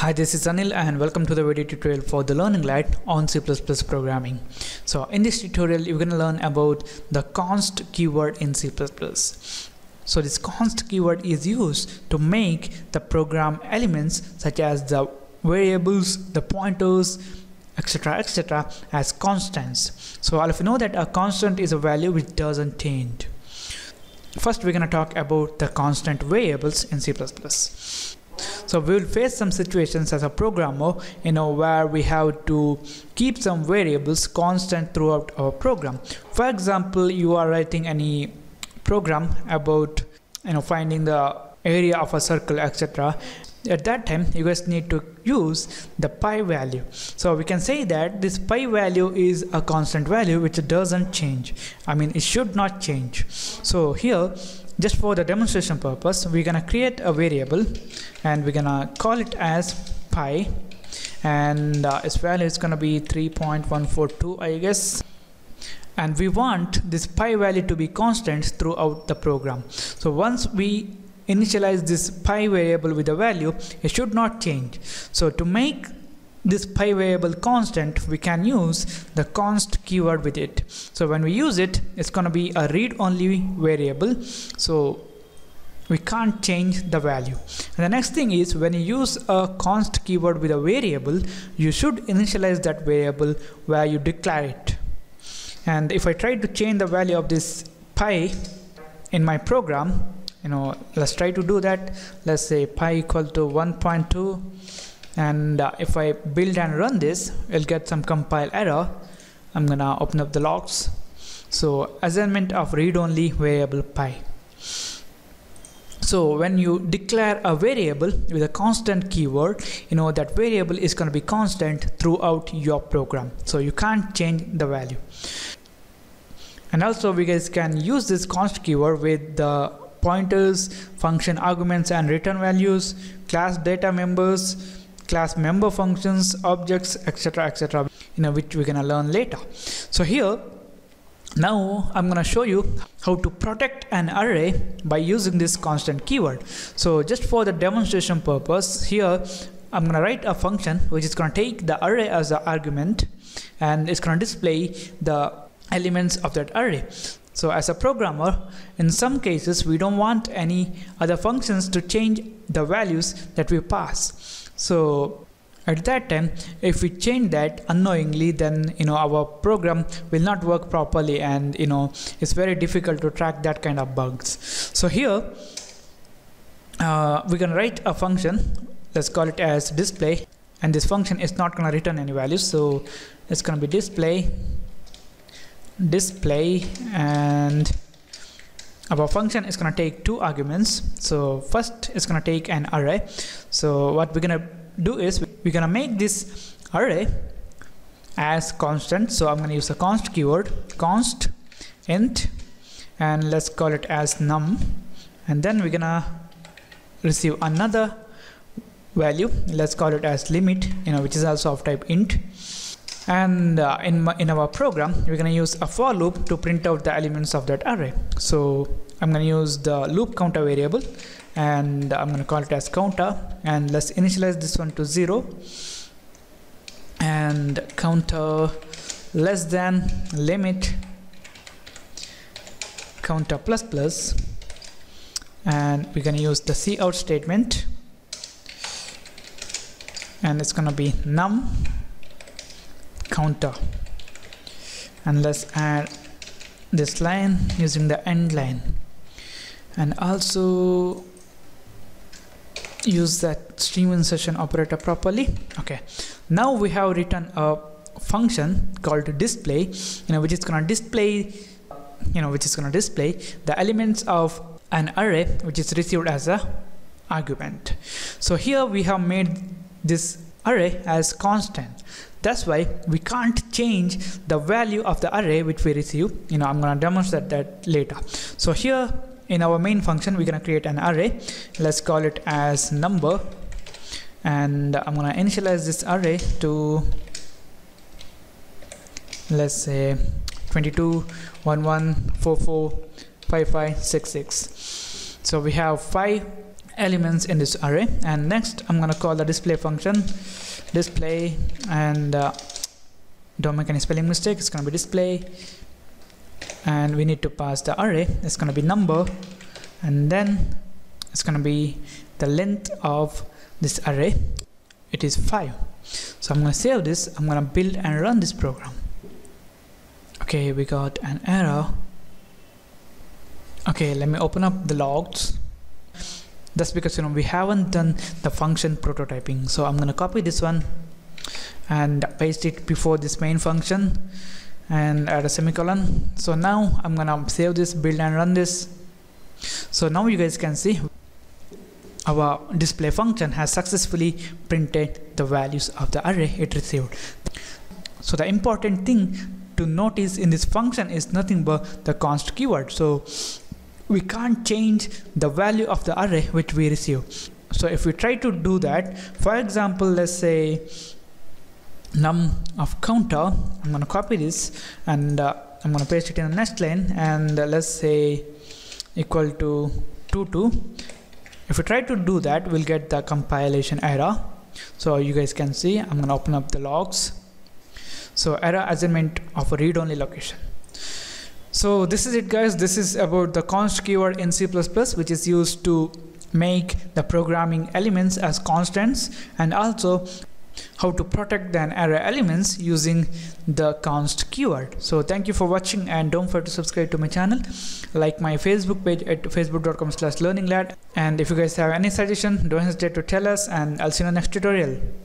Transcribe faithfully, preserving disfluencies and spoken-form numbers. Hi, this is Anil and welcome to the video tutorial for the LearningLad on C plus plus programming. So in this tutorial, you're going to learn about the const keyword in C plus plus. So this const keyword is used to make the program elements such as the variables, the pointers, etc, et cetera as constants. So all of you know that a constant is a value which doesn't change. First, we're going to talk about the constant variables in C plus plus. So we will face some situations as a programmer, you know, where we have to keep some variables constant throughout our program. For example, you are writing any program about, you know, finding the area of a circle, et cetera. At that time, you guys need to use the pi value. So we can say that this pi value is a constant value which doesn't change. I mean, it should not change. So here, just for the demonstration purpose, we're gonna create a variable and we're gonna call it as pi, and uh, its value is gonna be three point one four two, I guess. And we want this pi value to be constant throughout the program. So once we initialize this pi variable with a value, it should not change. So to make this pi variable constant, we can use the const keyword with it. So when we use it, it's going to be a read-only variable, so we can't change the value. And the next thing is, when you use a const keyword with a variable, you should initialize that variable where you declare it. And if I try to change the value of this pi in my program, you know, let's try to do that. Let's say pi equal to one point two, and uh, if I build and run this, it'll get some compile error. I'm gonna open up the logs. So assignment of read-only variable pi. So when you declare a variable with a constant keyword, you know that variable is gonna be constant throughout your program. So you can't change the value. And also we guys can use this const keyword with the pointers, function arguments and return values, class data members, class member functions, objects, etc, et cetera, you know, which we're gonna learn later. So here, now I'm gonna show you how to protect an array by using this constant keyword. So just for the demonstration purpose, here I'm gonna write a function which is gonna take the array as an argument, and it's gonna display the elements of that array. So as a programmer, in some cases we don't want any other functions to change the values that we pass. So at that time, if we change that unknowingly, then you know our program will not work properly, and you know it's very difficult to track that kind of bugs. So here uh, we can write a function. Let's call it as display, and this function is not going to return any values. So it's going to be display, display, and our function is going to take two arguments. So first it's going to take an array. So what we're going to do is we're going to make this array as constant. So I'm going to use the const keyword, const int, and let's call it as num, and then we're going to receive another value. Let's call it as limit, you know, which is also of type int. And uh, in, my, in our program, we're going to use a for loop to print out the elements of that array. So I'm going to use the loop counter variable, and I'm going to call it as counter, and let's initialize this one to zero, and counter less than limit counter plus plus, and we're going to use the cout statement, and it's going to be num counter, and let's add this line using the end line, and also use that stream insertion operator properly. Okay, now we have written a function called display, you know, which is gonna display, you know, which is gonna display the elements of an array which is received as a argument. So here we have made this array as constant. That's why we can't change the value of the array which we receive. You know, I'm gonna demonstrate that later. So here in our main function, we're gonna create an array. Let's call it as number, and I'm gonna initialize this array to, let's say twenty-two, eleven, forty-four, fifty-five, sixty-six. So we have five elements in this array. And next I'm going to call the display function, display, and uh, don't make any spelling mistake, it's going to be display, and we need to pass the array. It's going to be number, and then it's going to be the length of this array. It is five. So I'm going to save this. I'm going to build and run this program. Okay, we got an error. Okay, let me open up the logs. That's because, you know, we haven't done the function prototyping. So I'm going to copy this one and paste it before this main function and add a semicolon. So now I'm going to save this, build and run this. So now you guys can see our display function has successfully printed the values of the array it received. So the important thing to notice in this function is nothing but the const keyword. So we can't change the value of the array which we receive. So if we try to do that, for example, let's say num of counter, I'm going to copy this and uh, I'm going to paste it in the next line, and uh, let's say equal to two two. If we try to do that, we'll get the compilation error. So you guys can see, I'm going to open up the logs. So error assignment of a read-only location. So this is it, guys. This is about the const keyword in C plus plus, which is used to make the programming elements as constants, and also how to protect the array elements using the const keyword. So thank you for watching, and don't forget to subscribe to my channel, like my Facebook page at facebook dot com slash learninglad. And if you guys have any suggestion, don't hesitate to tell us, and I'll see you in the next tutorial.